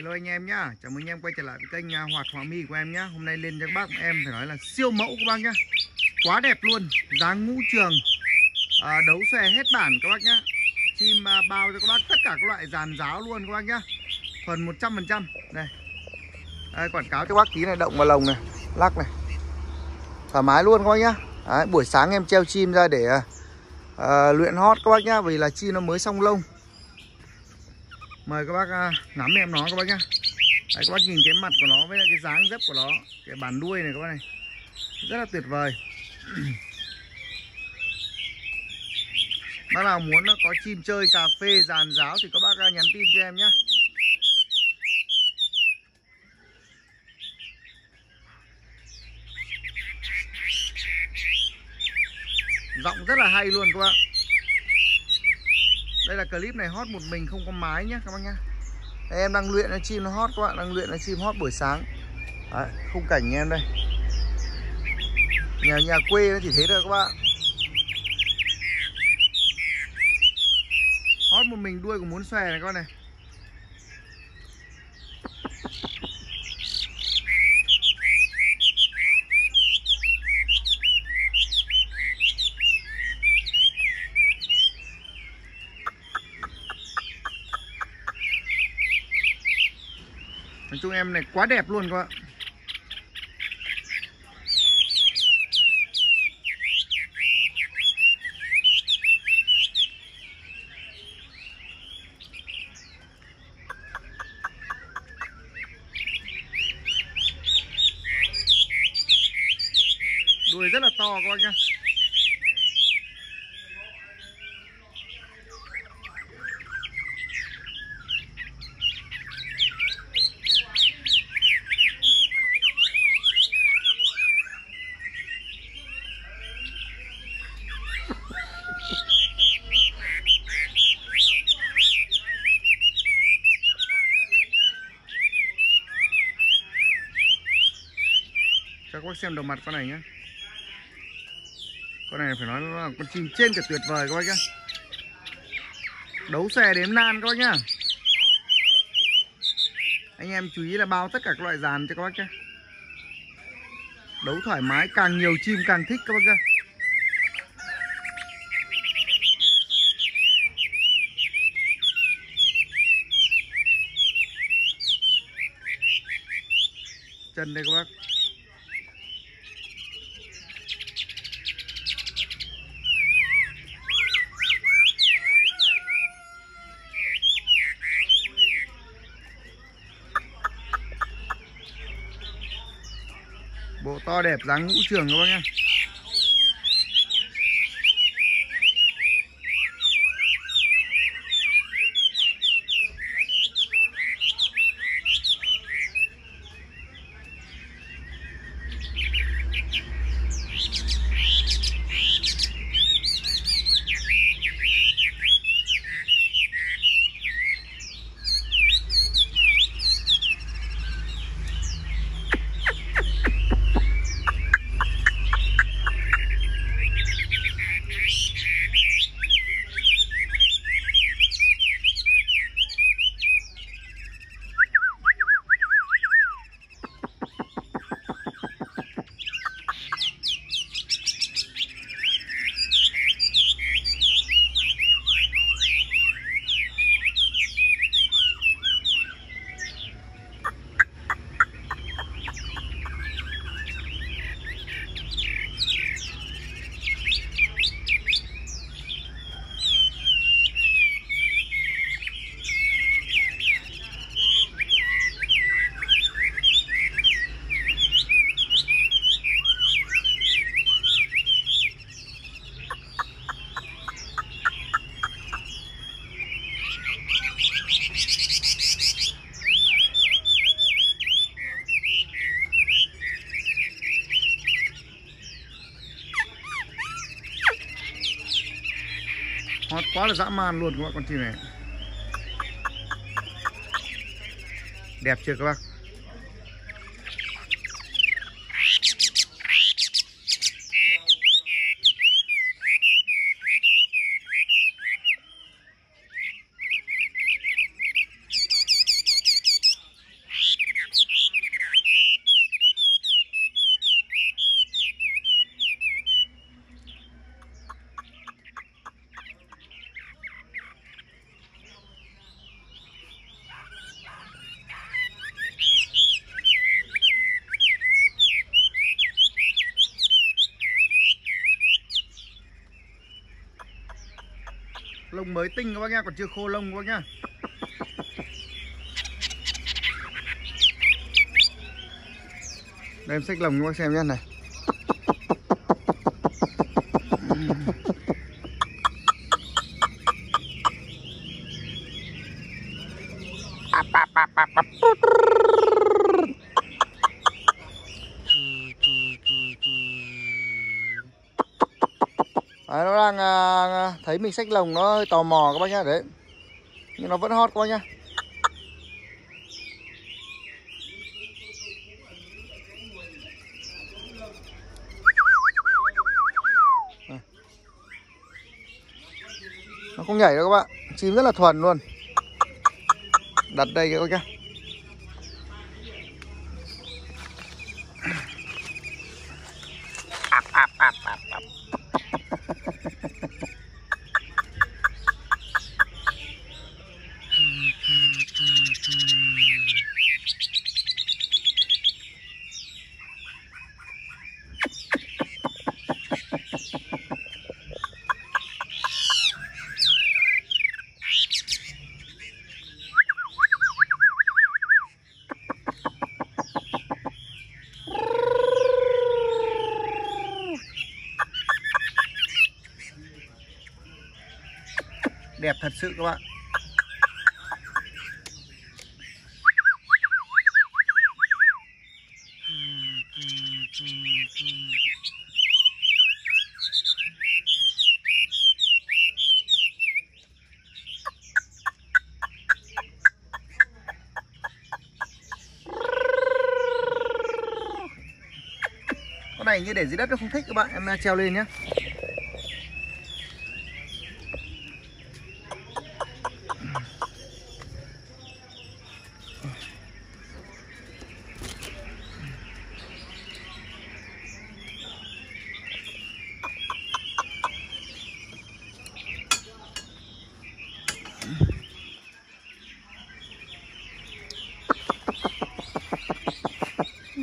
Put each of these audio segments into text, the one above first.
Hello anh em nhá, chào mừng anh em quay trở lại với kênh Hoạt Họa Mi của em nhá. Hôm nay lên cho các bác em phải nói là siêu mẫu các bác nhá. Quá đẹp luôn, dáng ngũ trường, đấu xòe hết bản các bác nhá. Chim bao cho các bác tất cả các loại dàn giáo luôn các bác nhá. Phần 100% này. Đây, quảng cáo cho các bác tí này, động vào lồng này, lắc này. Thoải mái luôn các bác nhá. Đấy, buổi sáng em treo chim ra để luyện hót các bác nhá, vì là chim nó mới xong lông. Mời các bác ngắm em nó các bác nhá. Đấy, các bác nhìn cái mặt của nó với cái dáng dấp của nó, cái bàn đuôi này các bác này, rất là tuyệt vời. Bác nào muốn có chim chơi, cà phê, dàn giáo thì các bác nhắn tin cho em nhá. Giọng rất là hay luôn các bác. Đây là clip này hót một mình không có mái nhá các bác nhá. Đây, em đang luyện chim nó hót các bạn, đang luyện chim hót buổi sáng. Đấy, khung cảnh em đây. Nhà quê nó chỉ thế thôi các bạn. Hót một mình đuôi cũng muốn xòe này các bạn này. Nói chung em này quá đẹp luôn các bạn. Đuôi rất là to các bạn nhá. Cho các bác xem đầu mặt con này nhé. Con này phải nói nó là con chim trên cả tuyệt vời các bác nhá. Đấu xòe đếm nan các bác nhá. Anh em chú ý là bao tất cả các loại dàn cho các bác nhá. Đấu thoải mái, càng nhiều chim càng thích các bác nhá. Chân đây các bác. Bộ to đẹp, dáng ngũ trường các bác nhá. Hót quá là dã man luôn các bạn, con chim này đẹp chưa các bác. Lông mới tinh các bác nha, còn chưa khô lông các bác nha. Đây em xách lồng các bác xem nhé này. Đấy, nó đang thấy mình xách lồng nó hơi tò mò các bác nhá, đấy. Nhưng nó vẫn hot các bác nhá. Nó không nhảy đâu các bạn, chim rất là thuần luôn. Đặt đây các bác nhá. Đẹp thật sự các bạn. Con này như để dưới đất nó không thích các bạn, em treo lên nhé.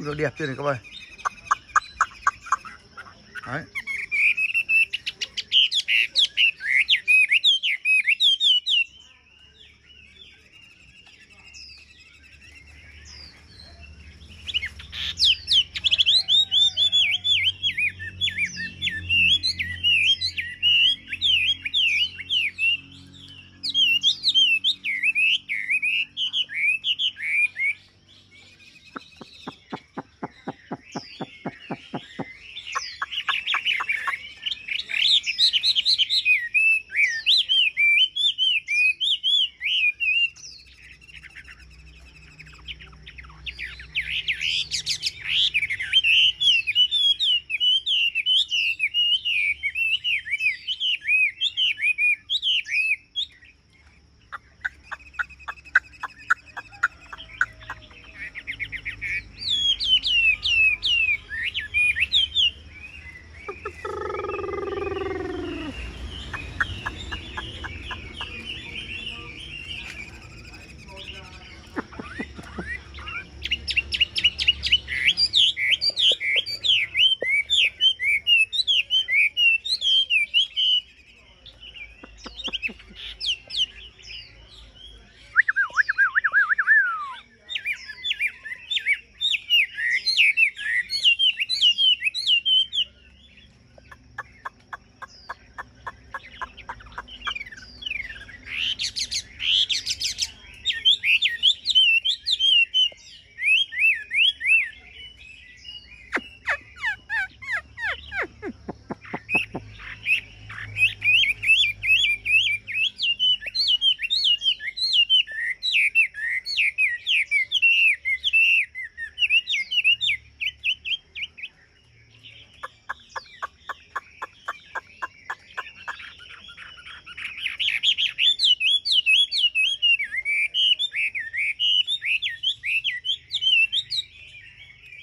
Rồi đẹp chưa này các bạn. Đấy.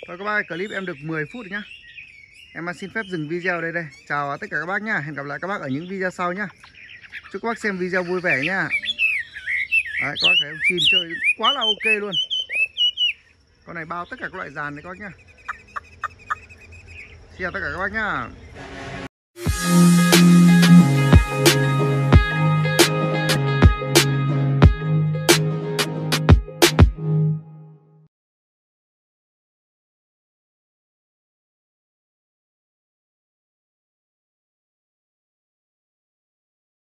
Thôi các bác, clip em được 10 phút nhá. Em xin phép dừng video đây. Chào tất cả các bác nhá. Hẹn gặp lại các bác ở những video sau nhá. Chúc các bác xem video vui vẻ nhá. Đấy, các bác thấy chim chơi quá là ok luôn. Con này bao tất cả các loại dàn đấy các bác nhá. Xin chào tất cả các bác nhá.